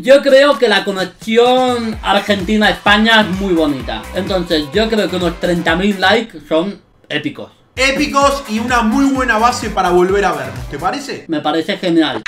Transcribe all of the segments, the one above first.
Yo creo que la conexión Argentina-España es muy bonita. Entonces yo creo que unos 30.000 likes son épicos. Épicos y una muy buena base para volver a vernos, ¿te parece? Me parece genial.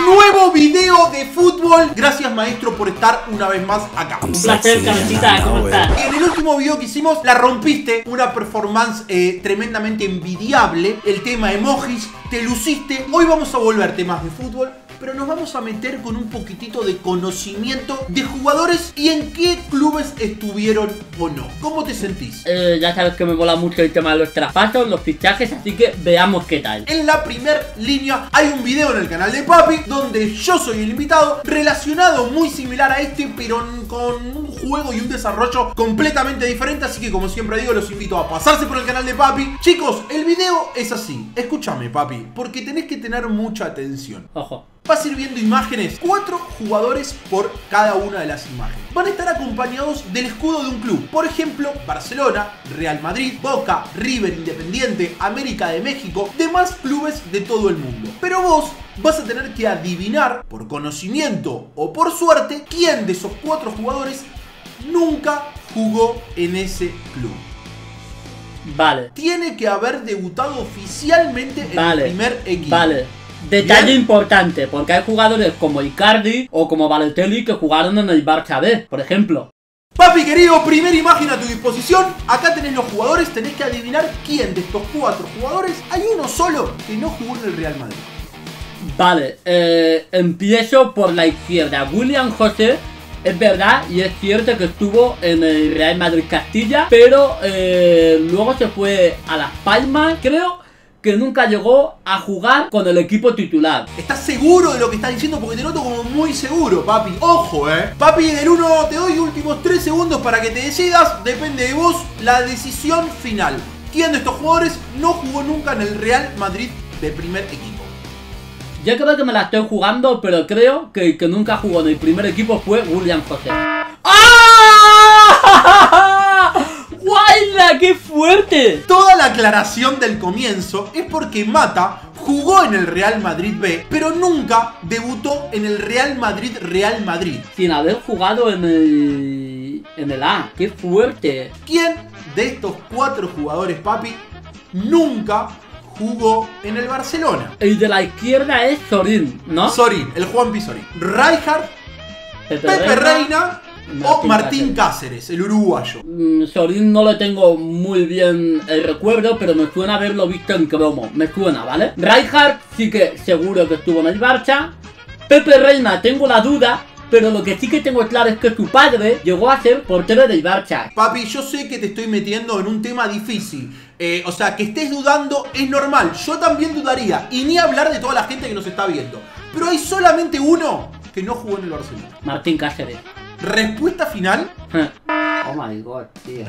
Nuevo video de fútbol. Gracias, maestro, por estar una vez más acá. Un placer, cabecita, ¿cómo estás? En el último video que hicimos, la rompiste. Una performance tremendamente envidiable. El tema emojis, te luciste. Hoy vamos a volver temas de fútbol, pero nos vamos a meter con un poquitito de conocimiento de jugadores y en qué clubes estuvieron o no. ¿Cómo te sentís? Ya sabes que me mola mucho el tema de los traspasos, los fichajes, así que veamos qué tal. En la primer línea hay un video en el canal de Papi donde yo soy el invitado, relacionado muy similar a este, pero con un juego y un desarrollo completamente diferente. Así que, como siempre digo, los invito a pasarse por el canal de Papi. Chicos, el video es así. Escúchame, Papi, porque tenés que tener mucha atención. Ojo. Vas a ir viendo imágenes, 4 jugadores por cada una de las imágenes. Van a estar acompañados del escudo de un club. Por ejemplo, Barcelona, Real Madrid, Boca, River, Independiente, América de México, demás clubes de todo el mundo. Pero vos vas a tener que adivinar, por conocimiento o por suerte, quién de esos 4 jugadores nunca jugó en ese club. Vale. Tiene que haber debutado oficialmente en el primer equipo. Vale. Detalle importante, porque hay jugadores como Icardi o como Balotelli que jugaron en el Barça B, por ejemplo. Papi querido, primera imagen a tu disposición. Acá tenés los jugadores, tenés que adivinar quién de estos 4 jugadores. Hay uno solo que no jugó en el Real Madrid. Vale, empiezo por la izquierda. William José, es verdad y es cierto que estuvo en el Real Madrid Castilla, pero luego se fue a Las Palmas, creo, que nunca llegó a jugar con el equipo titular. ¿Estás seguro de lo que estás diciendo? Porque te noto como muy seguro, Papi. Ojo, Papi, del 1 te doy últimos 3 segundos para que te decidas. Depende de vos la decisión final. ¿Quién de estos jugadores no jugó nunca en el Real Madrid de primer equipo? Yo creo que me la estoy jugando, pero creo que el que nunca jugó en el primer equipo fue William José. ¡Ah! ¡Guayla! ¡Qué fuerte! Toda la aclaración del comienzo es porque Mata jugó en el Real Madrid B, pero nunca debutó en el Real Madrid. Sin haber jugado en el A. ¡Qué fuerte! ¿Quién de estos 4 jugadores, Papi, nunca jugó en el Barcelona? El de la izquierda es Sorín, ¿no? Sorín, el Juan P. Sorín. Rijkaard, Pepe Reina o Martín Cáceres, el uruguayo. Sorín no le tengo muy bien el recuerdo, pero me suena haberlo visto en cromo. Me suena, ¿vale? Rijkaard sí que seguro que estuvo en el Barça. Pepe Reina tengo la duda, pero lo que sí que tengo claro es que su padre llegó a ser portero del Barça. Papi, yo sé que te estoy metiendo en un tema difícil. O sea, que estés dudando es normal. Yo también dudaría, y ni hablar de toda la gente que nos está viendo. Pero hay solamente uno que no jugó en el Barcelona. Martín Cáceres. ¿Respuesta final? Oh my god, tío.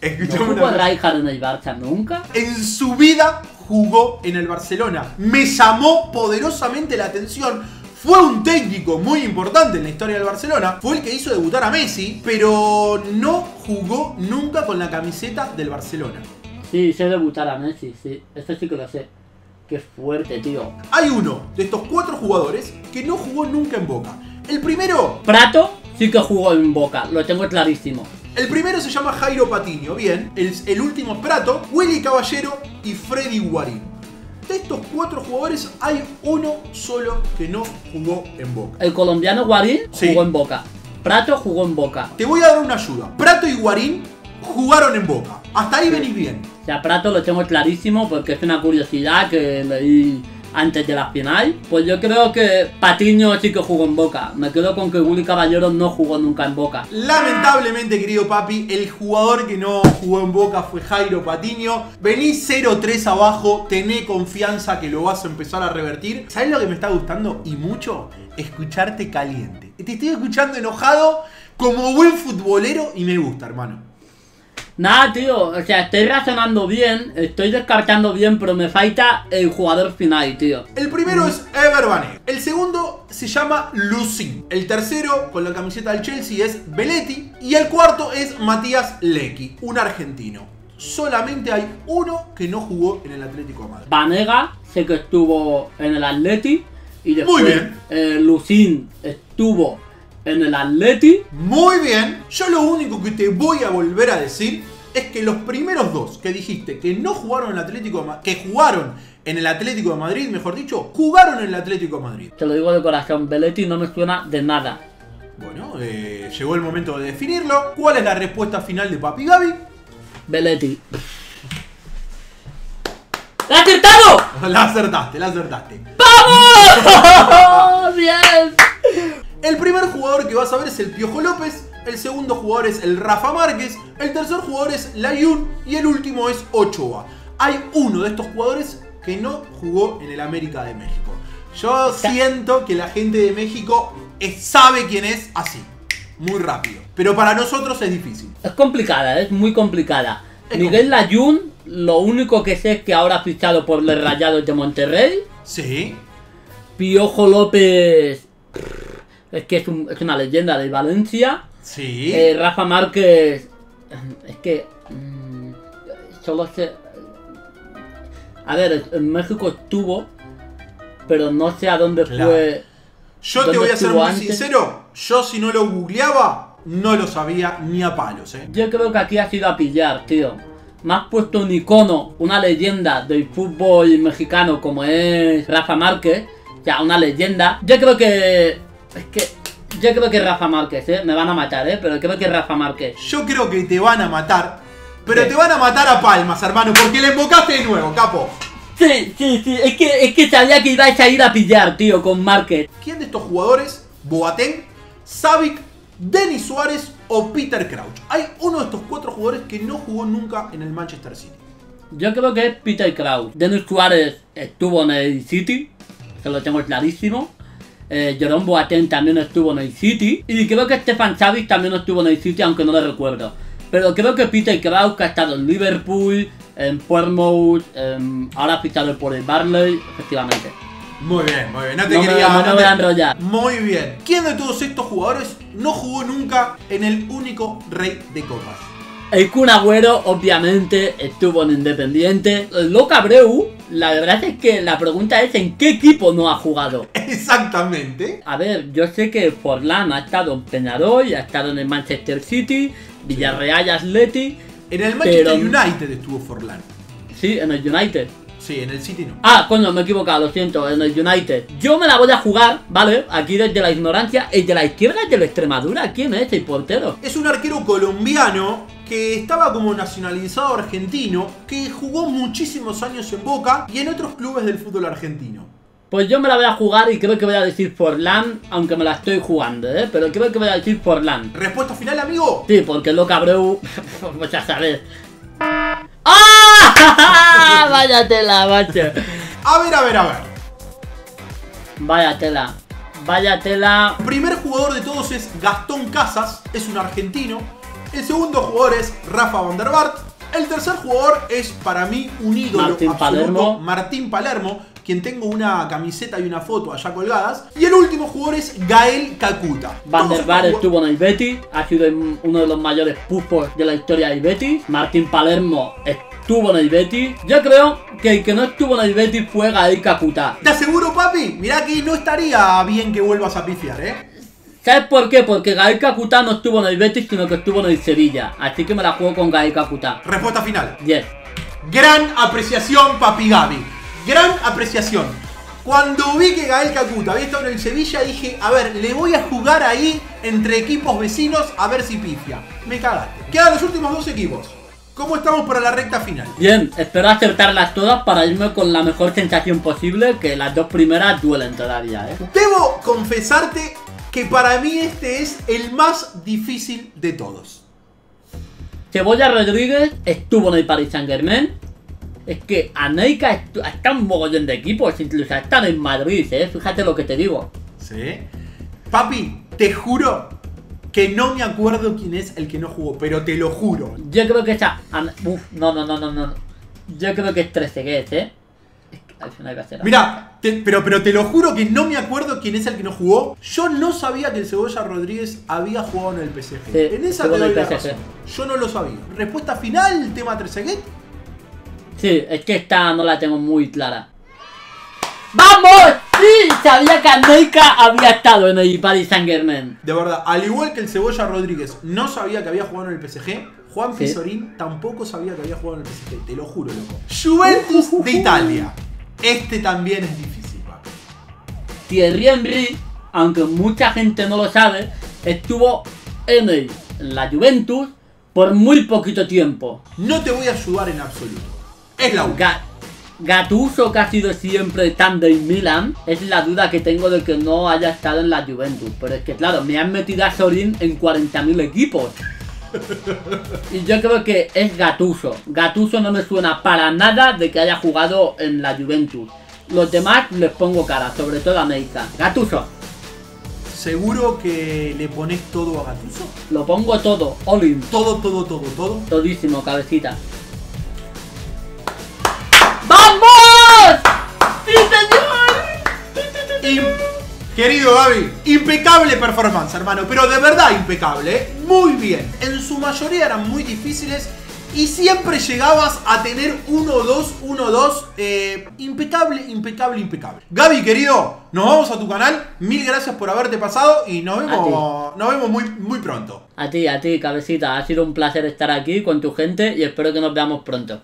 Escuchame. ¿No jugó Rijkaard en el Barça nunca? En su vida jugó en el Barcelona. Me llamó poderosamente la atención. Fue un técnico muy importante en la historia del Barcelona. Fue el que hizo debutar a Messi, pero no jugó nunca con la camiseta del Barcelona. Sí, sé debutar a Messi, sí. Esto sí que lo sé. Qué fuerte, tío. Hay uno de estos 4 jugadores que no jugó nunca en Boca. El primero... Prato sí que jugó en Boca, lo tengo clarísimo. El primero se llama Jairo Patiño, bien. El último es Prato, Willy Caballero y Freddy Guarín. De estos 4 jugadores hay uno solo que no jugó en Boca. El colombiano Guarín jugó en Boca. Prato jugó en Boca. Te voy a dar una ayuda. Prato y Guarín jugaron en Boca. Hasta ahí venís bien. O sea, Prato lo tengo clarísimo porque es una curiosidad que leí antes de la final. Pues yo creo que Patiño sí que jugó en Boca. Me quedo con que Willy Caballero no jugó nunca en Boca. Lamentablemente, querido Papi, el jugador que no jugó en Boca fue Jairo Patiño. Vení 0-3 abajo, tené confianza que lo vas a empezar a revertir. ¿Sabes lo que me está gustando? Y mucho, escucharte caliente. Te estoy escuchando enojado como buen futbolero y me gusta, hermano. Nada, tío, o sea, estoy razonando bien, estoy descartando bien, pero me falta el jugador final, tío. El primero es Ever Banega. El segundo se llama Lucín. El tercero, con la camiseta del Chelsea, es Belletti. Y el cuarto es Matías Leckey, un argentino. Solamente hay uno que no jugó en el Atlético de Madrid. Banega, sé que estuvo en el Atleti. Y después, muy bien. Lucín estuvo en el Atleti. Muy bien. Yo lo único que te voy a volver a decir es que los primeros dos que dijiste que no jugaron en el Atlético de Madrid, que jugaron en el Atlético de Madrid, mejor dicho, jugaron en el Atlético de Madrid. Te lo digo de corazón, Belletti no me suena de nada. Bueno, llegó el momento de definirlo. ¿Cuál es la respuesta final de Papi Gaby? Belletti. ¡La he acertado! La acertaste, la acertaste. ¡Vamos! ¡Bien! El primer jugador que vas a ver es el Piojo López. El segundo jugador es el Rafa Márquez. El tercer jugador es Layun. Y el último es Ochoa. Hay uno de estos jugadores que no jugó en el América de México. Yo siento que la gente de México sabe quién es así, muy rápido. Pero para nosotros es difícil. Es complicada, es muy complicada. Miguel Layún, lo único que sé es que ahora ha fichado por los Rayados de Monterrey. Sí. Piojo López... es que es una leyenda de Valencia. Sí. Rafa Márquez... es que... solo sé... A ver, en México estuvo... pero no sé a dónde fue... Yo te voy a ser muy sincero. Yo si no lo googleaba, no lo sabía ni a palos, Yo creo que aquí has ido a pillar, tío. Me has puesto un icono, una leyenda del fútbol mexicano como es Rafa Márquez. O sea, una leyenda. Yo creo que... es que... yo creo que Rafa Márquez, me van a matar, pero creo que Rafa Márquez. Yo creo que te van a matar, pero sí, te van a matar a palmas, hermano, porque le embocaste de nuevo, capo. Sí, sí, sí, es que sabía que ibas a ir a pillar, tío, con Márquez. ¿Quién de estos jugadores? Boateng, Savic, Denis Suárez o Peter Crouch. Hay uno de estos cuatro jugadores que no jugó nunca en el Manchester City. Yo creo que es Peter Crouch. Denis Suárez estuvo en el City, se lo tengo clarísimo. Jerome Boateng también estuvo en el City. Y creo que Stefan Savic también estuvo en el City, aunque no lo recuerdo. Pero creo que Peter Crouch ha estado en Liverpool, en Portsmouth, ahora ha fichado por el Barley, efectivamente. Muy bien, muy bien. No te voy a enrollar. Muy bien. ¿Quién de todos estos jugadores no jugó nunca en el único rey de copas? El Kun Agüero, obviamente, estuvo en Independiente. Luca Abreu, la verdad es que la pregunta es ¿en qué equipo no ha jugado? Exactamente. A ver, yo sé que Forlán ha estado en Peñarol, ha estado en el Manchester City, Villarreal, Atleti. En el Manchester United estuvo Forlán. Sí, en el United. Sí, en el City no. Ah, coño, me he equivocado, lo siento, en el United. Yo me la voy a jugar, ¿vale? Aquí desde la ignorancia. El de la izquierda es de la Extremadura. ¿Quién es el portero? Es un arquero colombiano que estaba como nacionalizado argentino, que jugó muchísimos años en Boca y en otros clubes del fútbol argentino. Pues yo me la voy a jugar y creo que voy a decir Forlán, aunque me la estoy jugando, pero creo que voy a decir Forlán. ¿Respuesta final, amigo? Sí, porque lo cabrón, pues ya sabes. ¡Ah! Vaya tela, macho. A ver, a ver, a ver. Vaya tela. Vaya tela. El primer jugador de todos es Gastón Casas, es un argentino. El segundo jugador es Rafa van der Vaart. El tercer jugador es para mí un ídolo absoluto, Palermo. Martín Palermo, quien tengo una camiseta y una foto allá colgadas. Y el último jugador es Gael Kakuta. Van der Vaart estuvo en el Betis, ha sido uno de los mayores pupos de la historia del Betis. Martín Palermo estuvo en el Betis. Yo creo que el que no estuvo en el Betis fue Gael Kakuta. ¿Te aseguro, papi? Mirá que no estaría bien que vuelvas a pifiar, ¿Sabes por qué? Porque Gael Kakuta no estuvo en el Betis, sino que estuvo en el Sevilla. Así que me la juego con Gael Kakuta. Respuesta final. Yes. Gran apreciación, Papi Gaby. Gran apreciación. Cuando vi que Gael Kakuta había estado en el Sevilla, dije, a ver, le voy a jugar ahí entre equipos vecinos a ver si pifia. Me cagaste. Quedan los últimos dos equipos. ¿Cómo estamos para la recta final? Bien, espero acertarlas todas para irme con la mejor sensación posible, que las dos primeras duelen todavía, Debo confesarte que para mí este es el más difícil de todos. Cebolla Rodríguez estuvo en el Paris Saint Germain. Es que Aneika está en un mogollón de equipos, incluso están en Madrid, Fíjate lo que te digo. Sí. Papi, te juro que no me acuerdo quién es el que no jugó, pero te lo juro. Yo creo que está... No. Yo creo que es Trezeguet, Mira, pero te lo juro que no me acuerdo quién es el que no jugó. Yo no sabía que el Cebolla Rodríguez había jugado en el PSG. Sí, en esa te doy la razón. Yo no lo sabía. Respuesta final, tema Trezeguet. Sí, es que esta no la tengo muy clara. ¡Vamos! Sí, sabía que Aneika había estado en el Paris Saint-Germain. De verdad, al igual que el Cebolla Rodríguez no sabía que había jugado en el PSG, Juan Pablo Sorín tampoco sabía que había jugado en el PSG. Te lo juro, loco. Juventus de Italia. Este también es difícil, papi. Thierry Henry, aunque mucha gente no lo sabe, estuvo en la Juventus por muy poquito tiempo. No te voy a ayudar en absoluto. Es la única. Gattuso, que ha sido siempre tan del Milan, es la duda que tengo de que no haya estado en la Juventus. Pero es que claro, me han metido a Sorín en 40.000 equipos. Y yo creo que es Gattuso. Gattuso no me suena para nada de que haya jugado en la Juventus. Los demás les pongo cara, sobre todo a Aneika. Gattuso. ¿Seguro que le pones todo a Gattuso? Lo pongo todo, all-in. Todo, todo, todo, todo. Todísimo, cabecita. ¡Vamos! ¡Sí, señor! Querido Gaby, impecable performance, hermano. Pero de verdad impecable, ¿eh? Muy bien. En su mayoría eran muy difíciles y siempre llegabas a tener 1-2, 1-2. Impecable, impecable, impecable. Gaby, querido, nos vamos a tu canal. Mil gracias por haberte pasado y nos vemos muy pronto. A ti, cabecita. Ha sido un placer estar aquí con tu gente y espero que nos veamos pronto.